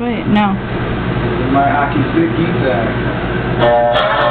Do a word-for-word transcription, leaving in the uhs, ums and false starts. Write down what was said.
Wait, no. My Akiseki.